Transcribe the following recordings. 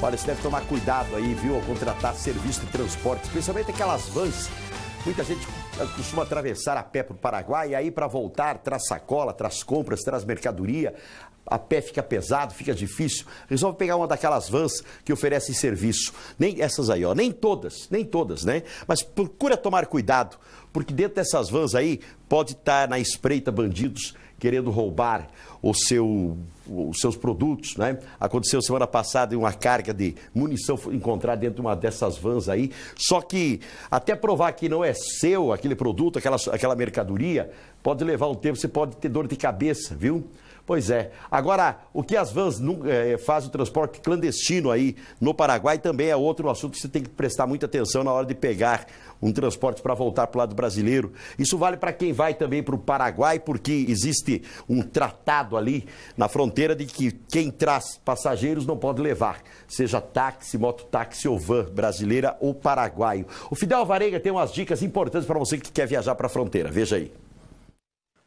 Olha, você deve tomar cuidado aí, viu, ao contratar serviço de transporte, especialmente aquelas vans. Muita gente costuma atravessar a pé para o Paraguai e aí para voltar traz sacola, traz compras, traz mercadoria. A pé fica pesado, fica difícil. Resolve pegar uma daquelas vans que oferecem serviço. Nem essas aí, ó. Nem todas, né? Mas procura tomar cuidado, porque dentro dessas vans aí pode estar na espreita bandidos querendo roubar os seus produtos, né? Aconteceu semana passada uma carga de munição encontrada dentro de uma dessas vans aí. Só que até provar que não é seu aquele produto, aquela mercadoria, pode levar um tempo, você pode ter dor de cabeça, viu? Pois é. Agora, o que as vans fazem o transporte clandestino aí no Paraguai também é outro assunto que você tem que prestar muita atenção na hora de pegar um transporte para voltar para o lado brasileiro. Isso vale para quem vai também para o Paraguai, porque existe um tratado ali na fronteira de que quem traz passageiros não pode levar, seja táxi, mototáxi ou van brasileira ou paraguaio. O Fidel Alvarenga tem umas dicas importantes para você que quer viajar para a fronteira. Veja aí.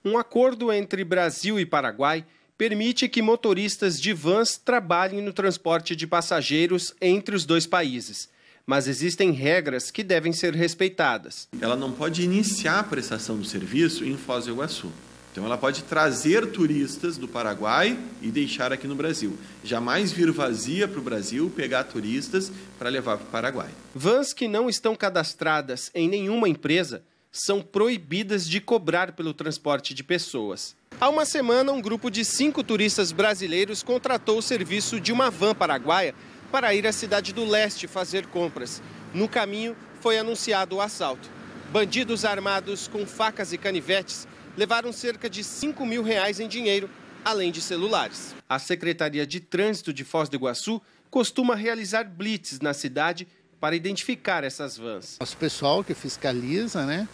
Um acordo entre Brasil e Paraguai permite que motoristas de vans trabalhem no transporte de passageiros entre os dois países, mas existem regras que devem ser respeitadas. Ela não pode iniciar a prestação do serviço em Foz do Iguaçu. Então ela pode trazer turistas do Paraguai e deixar aqui no Brasil. Jamais vir vazia para o Brasil, pegar turistas para levar para o Paraguai. Vans que não estão cadastradas em nenhuma empresa são proibidas de cobrar pelo transporte de pessoas. Há uma semana, um grupo de 5 turistas brasileiros contratou o serviço de uma van paraguaia para ir à Cidade do Leste fazer compras. No caminho, foi anunciado o assalto. Bandidos armados com facas e canivetes levaram cerca de R$ 5.000 em dinheiro, além de celulares. A Secretaria de Trânsito de Foz do Iguaçu costuma realizar blitzes na cidade para identificar essas vans. Nosso pessoal que fiscaliza, né,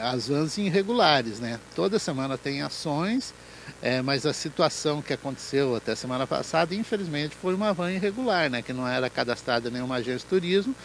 as vans irregulares, né? Toda semana tem ações, mas a situação que aconteceu até semana passada, infelizmente, foi uma van irregular, né, que não era cadastrada em nenhuma agência de turismo,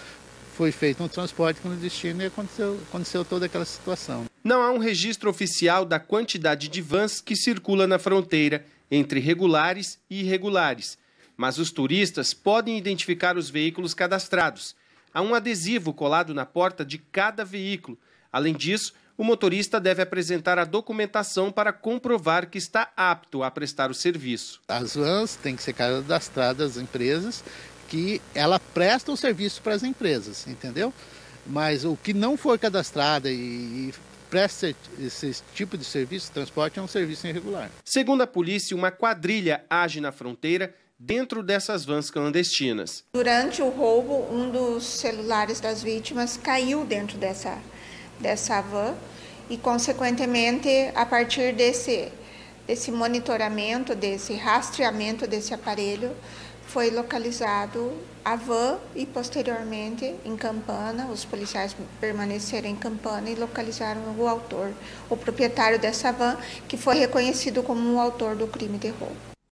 foi feito um transporte clandestino e aconteceu toda aquela situação. Não há um registro oficial da quantidade de vans que circula na fronteira entre regulares e irregulares, mas os turistas podem identificar os veículos cadastrados. Há um adesivo colado na porta de cada veículo. Além disso, o motorista deve apresentar a documentação para comprovar que está apto a prestar o serviço. As vans têm que ser cadastradas às empresas que ela presta o serviço para as empresas, entendeu? Mas o que não for cadastrada e presta esse tipo de serviço, transporte, é um serviço irregular. Segundo a polícia, uma quadrilha age na fronteira dentro dessas vans clandestinas. Durante o roubo, um dos celulares das vítimas caiu dentro dessa van e, consequentemente, a partir desse monitoramento, desse rastreamento desse aparelho, foi localizado a van e, posteriormente, em Campana, os policiais permaneceram em Campana e localizaram o autor, o proprietário dessa van, que foi reconhecido como o autor do crime de roubo.